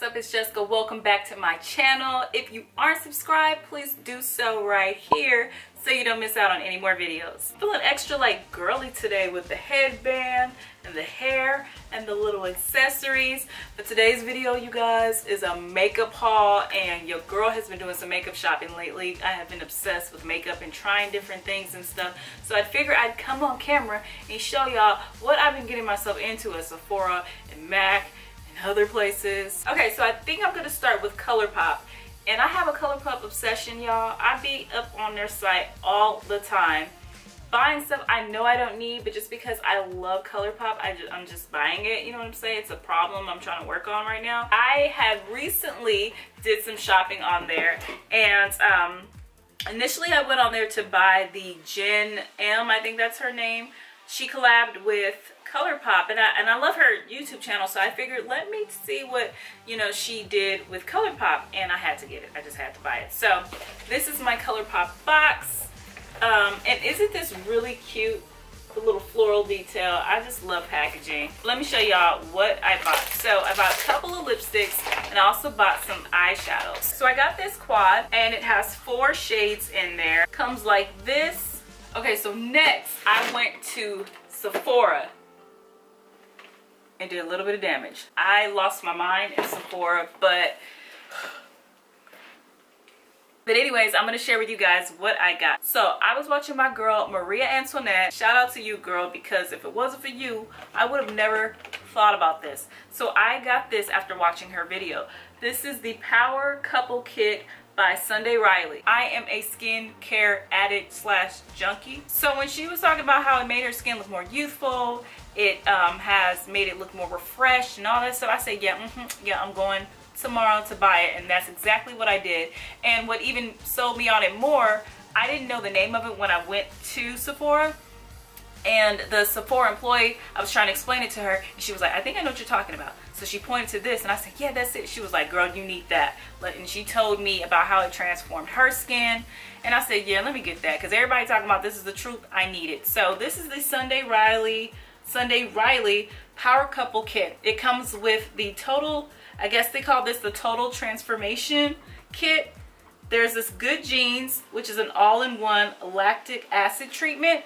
What's up? It's Jessica. Welcome back to my channel. If you aren't subscribed, please do so right here so you don't miss out on any more videos. Feeling extra like girly today with the headband and the hair and the little accessories. But today's video, you guys, is a makeup haul, and your girl has been doing some makeup shopping lately. I have been obsessed with makeup and trying different things and stuff. So I figured I'd come on camera and show y'all what I've been getting myself into at Sephora and MAC and other places. Okay, so I think I'm gonna start with Colourpop. And I have a Colourpop obsession, y'all. I be up on their site all the time, buying stuff I know I don't need, but just because I love Colourpop, I'm just buying it. You know what I'm saying? It's a problem I'm trying to work on right now. I have recently did some shopping on there, and initially I went on there to buy the Jen M, I think that's her name. She collabed with Colourpop, and I love her YouTube channel, so I figured let me see what, you know, she did with Colourpop, and I had to get it. I just had to buy it. So this is my Colourpop box, and isn't this really cute? The little floral detail. I just love packaging. Let me show y'all what I bought. So I bought a couple of lipsticks, and I also bought some eyeshadows. So I got this quad, and it has 4 shades in there. Comes like this. Okay, so next I went to Sephora and did a little bit of damage. I lost my mind at Sephora, but anyways, I'm gonna share with you guys what I got. So I was watching my girl, Maria Antoinette. Shout out to you, girl, because if it wasn't for you, I would have never thought about this. So I got this after watching her video. This is the Power Couple Kit by Sunday Riley. I am a skincare addict slash junkie. So when she was talking about how it made her skin look more youthful, it has made it look more refreshed and all that stuff, I said, yeah, yeah, I'm going tomorrow to buy it, and that's exactly what I did. And what even sold me on it more, I didn't know the name of it when I went to Sephora, and the Sephora employee, I was trying to explain it to her, and she was like, I think I know what you're talking about. So she pointed to this, and I said, yeah, that's it. She was like, girl, you need that. And she told me about how it transformed her skin, and I said, yeah, let me get that, because everybody talking about this is the truth, I need it. So this is the Sunday Riley Power Couple Kit. It comes with the total, I guess they call this the total transformation kit. There's this Good Jeans, which is an all-in-one lactic acid treatment.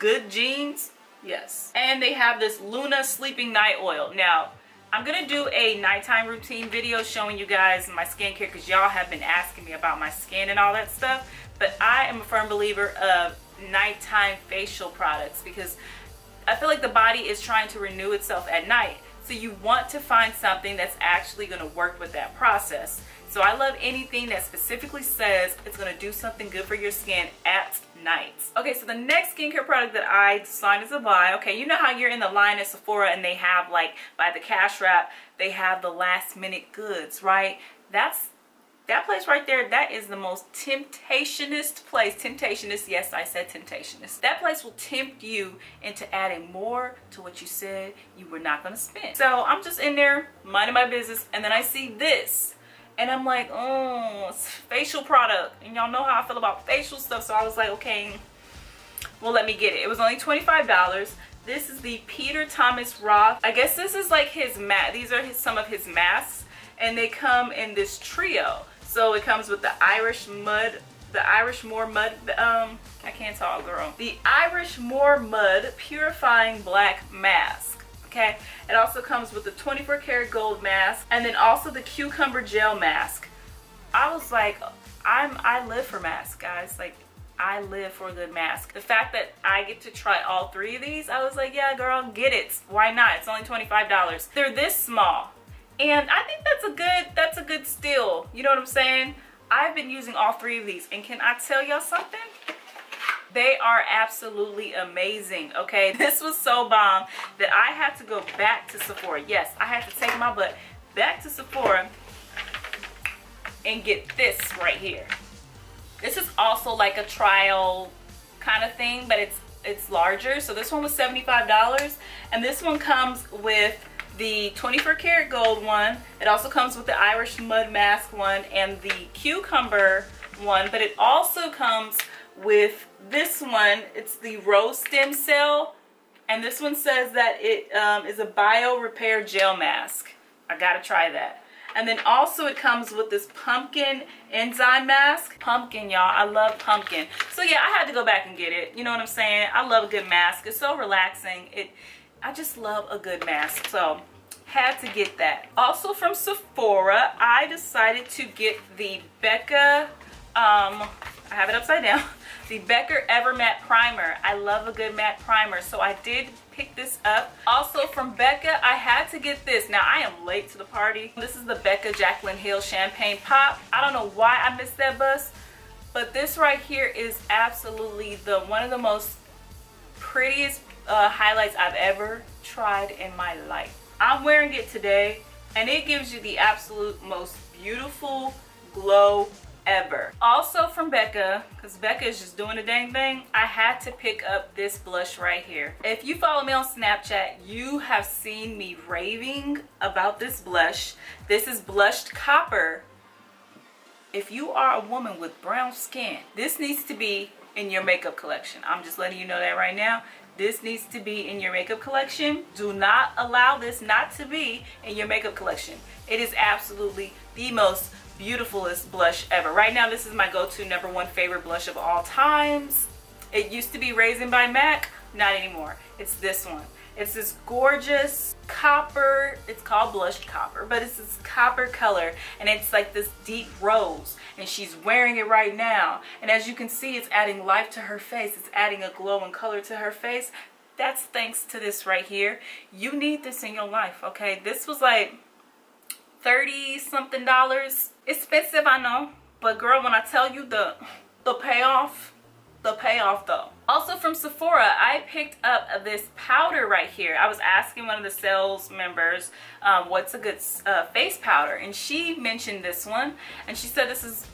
Good Jeans, yes. And they have this Luna Sleeping Night Oil. Now, I'm gonna do a nighttime routine video showing you guys my skincare, because y'all have been asking me about my skin and all that stuff. But I am a firm believer of nighttime facial products, because I feel like the body is trying to renew itself at night. So you want to find something that's actually going to work with that process. So I love anything that specifically says it's going to do something good for your skin at night. Okay, so the next skincare product that I decided to buy, okay, you know how you're in the line at Sephora and they have, like, by the cash wrap, they have the last minute goods, right? That place right there, that is the most temptationist place. Temptationist, yes, I said temptationist. That place will tempt you into adding more to what you said you were not gonna spend. So I'm just in there, minding my business, and then I see this. And I'm like, oh, it's facial product. And y'all know how I feel about facial stuff, so I was like, okay, well, let me get it. It was only $25. This is the Peter Thomas Roth. I guess this is like his mask. These are some of his masks, and they come in this trio. So it comes with the Irish Moor Mud Purifying Black Mask, okay? It also comes with the 24 karat gold mask, and then also the cucumber gel mask. I was like, I live for masks, guys. Like, I live for a good mask. The fact that I get to try all 3 of these, I was like, yeah, girl, get it. Why not? It's only $25. They're this small. And I think that's a good steal. You know what I'm saying? I've been using all 3 of these, and can I tell y'all something? They are absolutely amazing, okay? This was so bomb that I had to go back to Sephora. Yes, I had to take my butt back to Sephora and get this right here. This is also like a trial kind of thing, but it's larger. So this one was $75, and this one comes with the 24 karat gold one. It also comes with the Irish mud mask one and the cucumber one, but it also comes with this one. It's the rose stem cell, and this one says that it is a bio repair gel mask. I gotta try that. And then also it comes with this pumpkin enzyme mask. Pumpkin, y'all. I love pumpkin. So yeah, I had to go back and get it. You know what I'm saying? I love a good mask. It's so relaxing. I just love a good mask. So had to get that. Also from Sephora, I decided to get the Becca, I have it upside down, the Becca Ever Matte Primer. I love a good matte primer, so I did pick this up. Also from Becca, I had to get this. Now, I am late to the party. This is the Becca Jaclyn Hill Champagne Pop. I don't know why I missed that bus, but this right here is absolutely the one of the most prettiest highlights I've ever tried in my life. I'm wearing it today, and it gives you the absolute most beautiful glow ever. Also from Becca, because Becca is just doing the dang thing, I had to pick up this blush right here. If you follow me on Snapchat, you have seen me raving about this blush. This is Blushed Copper. If you are a woman with brown skin, this needs to be in your makeup collection. I'm just letting you know that right now. This needs to be in your makeup collection. Do not allow this not to be in your makeup collection. It is absolutely the most beautifulest blush ever. Right now, this is my go-to #1 favorite blush of all times. It used to be Raisin by MAC, not anymore. It's this one. It's this gorgeous copper, it's called Blushed Copper, but it's this copper color, and it's like this deep rose, and she's wearing it right now. And as you can see, it's adding life to her face. It's adding a glow and color to her face. That's thanks to this right here. You need this in your life, okay? This was like $30-something. Expensive, I know, but girl, when I tell you the payoff though. Also from Sephora, I picked up this powder right here. I was asking one of the sales members what's a good face powder, and she mentioned this one, and she said this is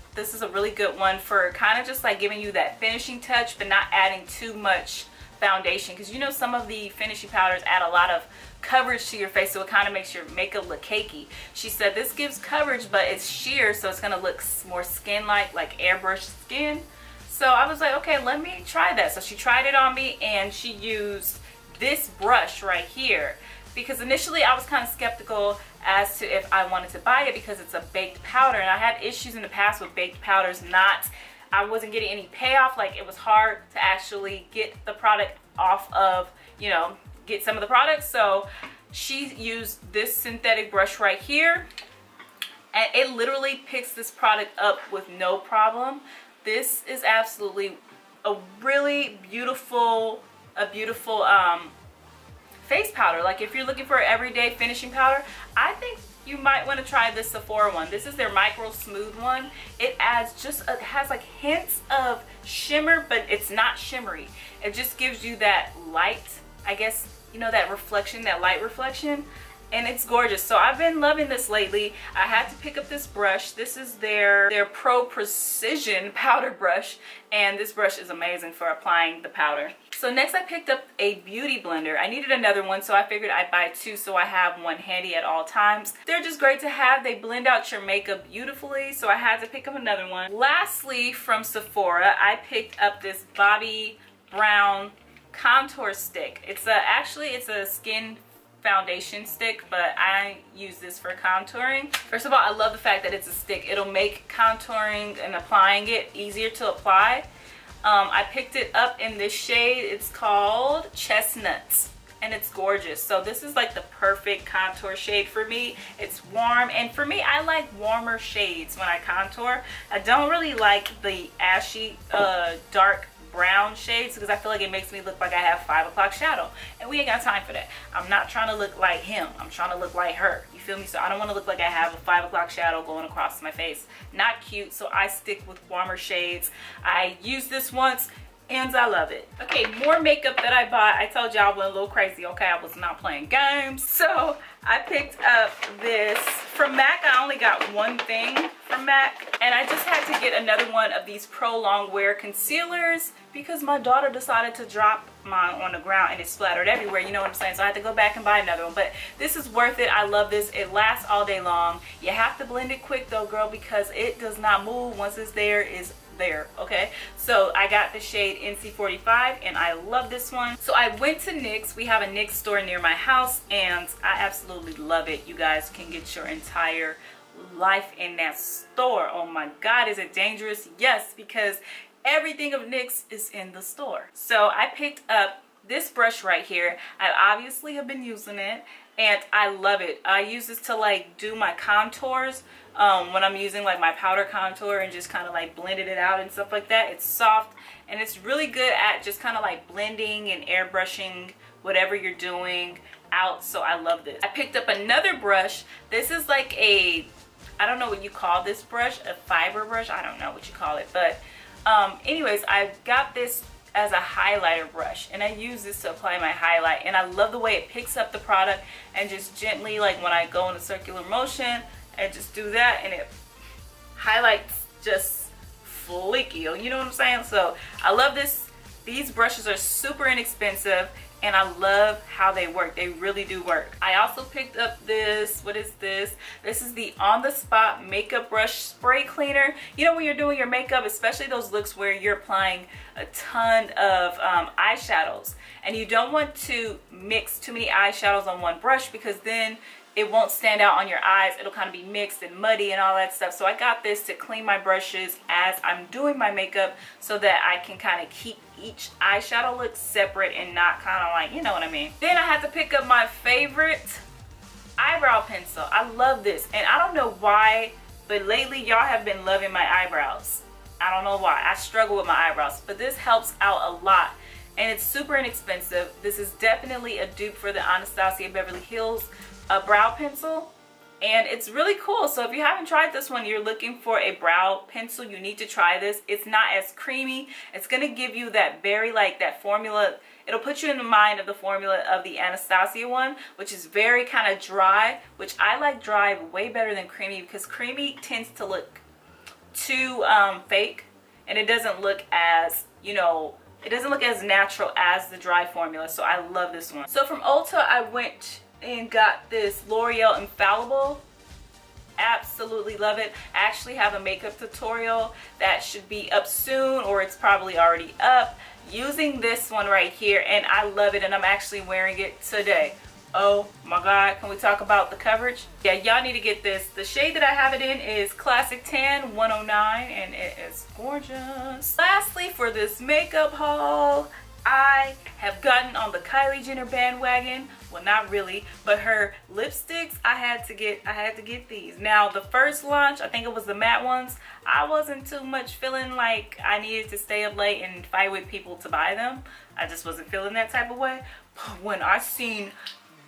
a really good one for kind of just like giving you that finishing touch but not adding too much foundation, because you know some of the finishing powders add a lot of coverage to your face, so it kind of makes your makeup look cakey. She said this gives coverage, but it's sheer, so it's gonna look more skin-like, like airbrushed skin. So I was like, okay, let me try that. So she tried it on me, and she used this brush right here, because initially I was kind of skeptical as to if I wanted to buy it because it's a baked powder, and I had issues in the past with baked powders. I wasn't getting any payoff. Like, it was hard to actually get the product off of, you know, get some of the products. So she used this synthetic brush right here, and it literally picks this product up with no problem. This is absolutely a really beautiful, face powder. Like, if you're looking for an everyday finishing powder, I think you might want to try this Sephora one. This is their micro smooth one. It adds just, it has like hints of shimmer, but it's not shimmery. It just gives you that light, I guess, you know, that reflection, that light reflection, and it's gorgeous. So I've been loving this lately. I had to pick up this brush. This is their Pro Precision powder brush, and this brush is amazing for applying the powder. So next I picked up a beauty blender. I needed another one, so I figured I'd buy two so I have one handy at all times. They're just great to have. They blend out your makeup beautifully, so I had to pick up another one. Lastly, from Sephora, I picked up this Bobbi Brown contour stick. It's actually a skin foundation stick, but I use this for contouring. First of all, I love the fact that it's a stick. It'll make contouring and applying it easier to apply. I picked it up in this shade. It's called Chestnuts, and it's gorgeous. So this is like the perfect contour shade for me. It's warm, and for me, I like warmer shades when I contour. I don't really like the ashy, dark brown shades, because I feel like it makes me look like I have 5 o'clock shadow, and we ain't got time for that. I'm not trying to look like him. I'm trying to look like her. You feel me? So I don't want to look like I have a 5 o'clock shadow going across my face. Not cute. So I stick with warmer shades. I used this once, and I love it. Okay, more makeup that I bought. I told y'all I went a little crazy. Okay, I was not playing games. So I picked up this from MAC. I only got one thing from MAC, and I just had to get another one of these Pro Long Wear concealers because my daughter decided to drop mine on the ground and it splattered everywhere. You know what I'm saying? So I had to go back and buy another one, but this is worth it. I love this. It lasts all day long. You have to blend it quick though, girl, because it does not move. Once it's there, it's there. Okay, so I got the shade NC45, and I love this one. So I went to NYX. We have a NYX store near my house, and I absolutely love it. You guys can get your entire life in that store. Oh my God, is it dangerous? Yes, because everything of NYX is in the store. So I picked up this brush right here. I obviously have been using it and I love it. I use this to like do my contours when I'm using like my powder contour and just kind of like blended it out and stuff like that. It's soft and it's really good at just kind of like blending and airbrushing whatever you're doing out. So I love this. I picked up another brush. This is like a, I don't know what you call this brush, a fiber brush. I don't know what you call it, but anyways, I got this as a highlighter brush and I use this to apply my highlight, and I love the way it picks up the product and just gently, like when I go in a circular motion and just do that, and it highlights just fleeky, you know what I'm saying? So I love this. These brushes are super inexpensive and I love how they work. They really do work. I also picked up this, what is this? This is the On The Spot Makeup Brush Spray Cleaner. You know, when you're doing your makeup, especially those looks where you're applying a ton of eyeshadows, and you don't want to mix too many eyeshadows on one brush because then it won't stand out on your eyes. It'll kind of be mixed and muddy and all that stuff. So I got this to clean my brushes as I'm doing my makeup so that I can kind of keep each eyeshadow look separate and not kind of like, you know what I mean? Then I had to pick up my favorite eyebrow pencil. I love this. And I don't know why, but lately y'all have been loving my eyebrows. I don't know why. I struggle with my eyebrows, but this helps out a lot. And it's super inexpensive. This is definitely a dupe for the Anastasia Beverly Hills brow pencil, and it's really cool. So if you haven't tried this one, you're looking for a brow pencil, you need to try this. It's not as creamy. It's gonna give you that very like that formula. It'll put you in the mind of the formula of the Anastasia one, which is very kind of dry, which I like dry way better than creamy because creamy tends to look too fake, and it doesn't look as, you know, it doesn't look as natural as the dry formula. So I love this one. So from Ulta, I went and got this L'Oreal Infallible. Absolutely love it. I actually have a makeup tutorial that should be up soon, or it's probably already up, using this one right here, and I love it, and I'm actually wearing it today. Oh my God, can we talk about the coverage? Yeah, y'all need to get this. The shade that I have it in is Classic Tan 109, and it is gorgeous. Lastly, for this makeup haul, I have gotten on the Kylie Jenner bandwagon. Well, not really, but her lipsticks, I had to get these. Now, the first launch, I think it was the matte ones, I wasn't too much feeling like I needed to stay up late and fight with people to buy them. I just wasn't feeling that type of way. But when I seen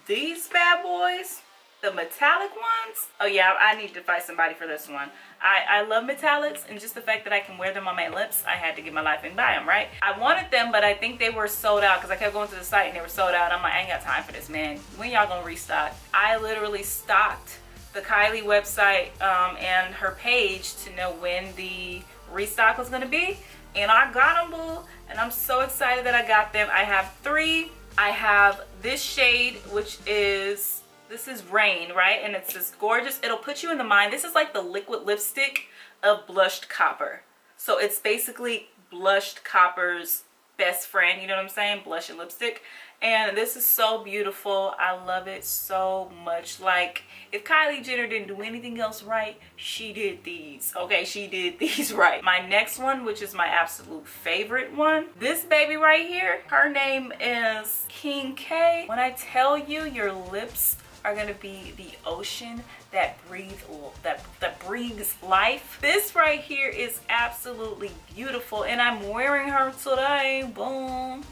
these bad boys, the metallic ones, oh yeah, I need to fight somebody for this one. I love metallics, and just the fact that I can wear them on my lips, I had to get my life and buy them, right? I wanted them, but I think they were sold out because I kept going to the site and they were sold out. I'm like, I ain't got time for this, man. When y'all gonna restock? I literally stalked the Kylie website and her page to know when the restock was gonna be, and I got them, boo, and I'm so excited that I got them. I have three. I have this shade, which is, this is Rain, right? And it's just gorgeous. It'll put you in the mind. This is like the liquid lipstick of blushed copper. So it's basically blushed copper's best friend. You know what I'm saying? Blush and lipstick. And this is so beautiful. I love it so much. Like, if Kylie Jenner didn't do anything else right, she did these. Okay, she did these right. My next one, which is my absolute favorite one, this baby right here, her name is King K. When I tell you, your lips are gonna be the ocean that breathes life. This right here is absolutely beautiful, and I'm wearing her today. Boom.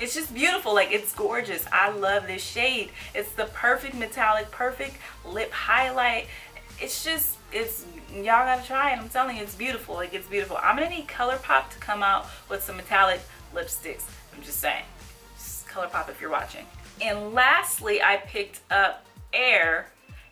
It's just beautiful, like it's gorgeous. I love this shade. It's the perfect metallic, perfect lip highlight. It's just, it's, y'all gotta try it. I'm telling you, it's beautiful. Like, it's beautiful. I'm gonna need Colourpop to come out with some metallic lipsticks. I'm just saying. Just Colourpop if you're watching. And lastly, I picked up Air,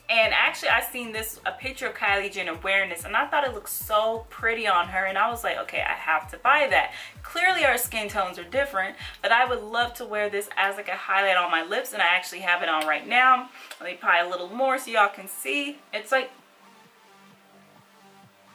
and actually I seen this, a picture of Kylie Jenner wearing this, and I thought it looked so pretty on her, and I was like, okay, I have to buy that. Clearly our skin tones are different, but I would love to wear this as like a highlight on my lips, and I actually have it on right now. Let me apply a little more so y'all can see. It's like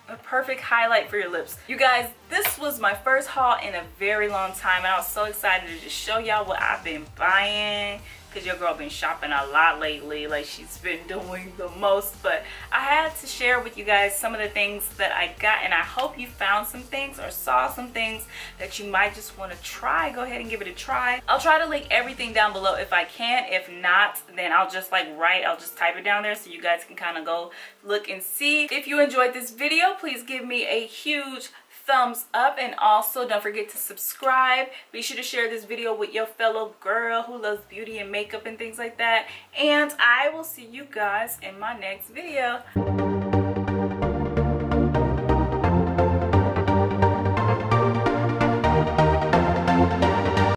a perfect highlight for your lips. You guys, this was my first haul in a very long time, and I was so excited to just show y'all what I've been buying because your girl been shopping a lot lately, like she's been doing the most. But I had to share with you guys some of the things that I got, and I hope you found some things or saw some things that you might just want to try. Go ahead and give it a try. I'll try to link everything down below if I can. If not, then I'll just I'll just type it down there so you guys can kind of go look and see. If you enjoyed this video, please give me a huge thumbs up, and also don't forget to subscribe. Be sure to share this video with your fellow girl who loves beauty and makeup and things like that, and I will see you guys in my next video.